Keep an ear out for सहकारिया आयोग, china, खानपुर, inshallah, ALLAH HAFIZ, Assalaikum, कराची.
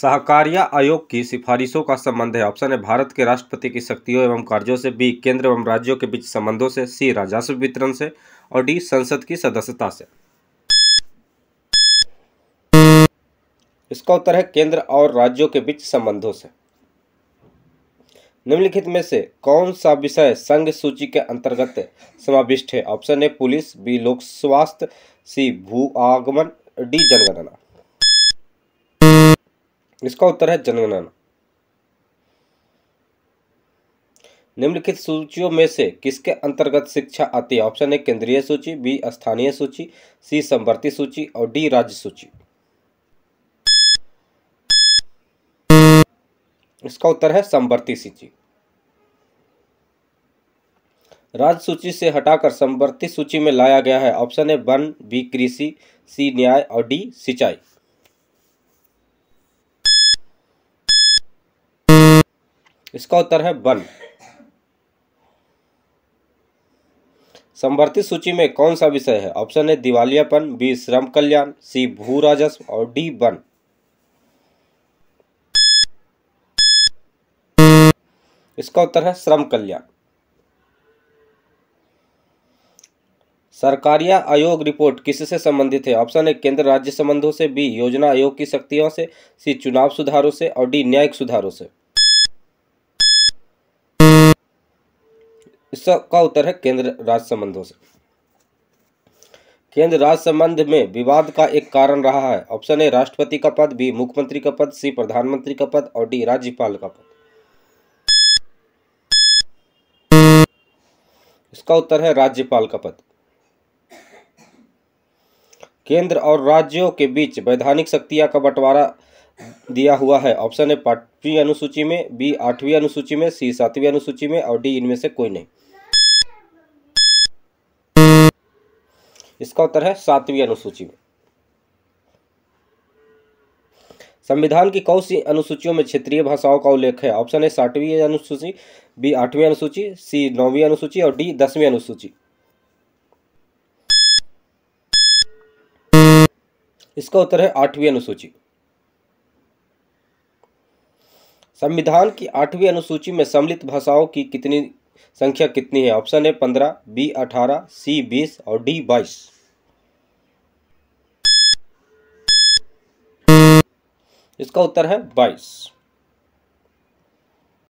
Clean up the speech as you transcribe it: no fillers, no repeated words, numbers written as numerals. सहकारिया आयोग की सिफारिशों का संबंध है। ऑप्शन है भारत के राष्ट्रपति की शक्तियों एवं कार्यों से, बी केंद्र एवं राज्यों के बीच संबंधों से, सी राजस्व वितरण से और डी संसद की सदस्यता से। इसका उत्तर है केंद्र और राज्यों के बीच संबंधों से। निम्नलिखित में से कौन सा विषय संघ सूची के अंतर्गत समाविष्ट है? ऑप्शन ए पुलिस, बी लोक स्वास्थ्य, सी भू आगमन, डी जनगणना। इसका उत्तर है जनगणना। निम्नलिखित सूचियों में से किसके अंतर्गत शिक्षा आती है? ऑप्शन ए केंद्रीय सूची, बी स्थानीय सूची, सी समवर्ती सूची और डी राज्य सूची। इसका उत्तर है समवर्ती सूची। राज्य सूची से हटाकर समवर्ती सूची में लाया गया है। ऑप्शन ए वन, बी कृषि, सी न्याय और डी सिंचाई। इसका उत्तर है वन। समवर्ती सूची में कौन सा विषय है? ऑप्शन ए दिवालियापन, बी श्रम कल्याण, सी भू राजस्व और डी वन। इसका उत्तर है श्रम कल्याण। सहकारिया आयोग रिपोर्ट किससे संबंधित है? ऑप्शन ए केंद्र राज्य संबंधों से, बी योजना आयोग की शक्तियों से, सी चुनाव सुधारों से और डी न्यायिक सुधारों से। इसका उत्तर है केंद्र राज्य संबंधों से। केंद्र राज्य संबंध में विवाद का एक कारण रहा है। ऑप्शन ए राष्ट्रपति का पद, बी मुख्यमंत्री का पद, सी प्रधानमंत्री का पद और डी राज्यपाल का पद। इसका उत्तर है राज्यपाल का पद। केंद्र और राज्यों के बीच वैधानिक शक्तियां का बंटवारा दिया हुआ है। ऑप्शन ए पांचवीं अनुसूची में, बी आठवीं अनुसूची में, सी सातवीं अनुसूची में और डी इनमें से कोई नहीं। इसका उत्तर है सातवीं अनुसूची में। संविधान की कौन सी अनुसूचियों में क्षेत्रीय भाषाओं का उल्लेख है? ऑप्शन ए सातवीं अनुसूची, बी आठवीं अनुसूची, सी नौवीं अनुसूची और डी दसवीं अनुसूची। इसका उत्तर है आठवीं अनुसूची। संविधान की आठवीं अनुसूची में सम्मिलित भाषाओं की संख्या कितनी है? ऑप्शन ए 15, बी 18, सी 20 और डी 22। इसका उत्तर है 22।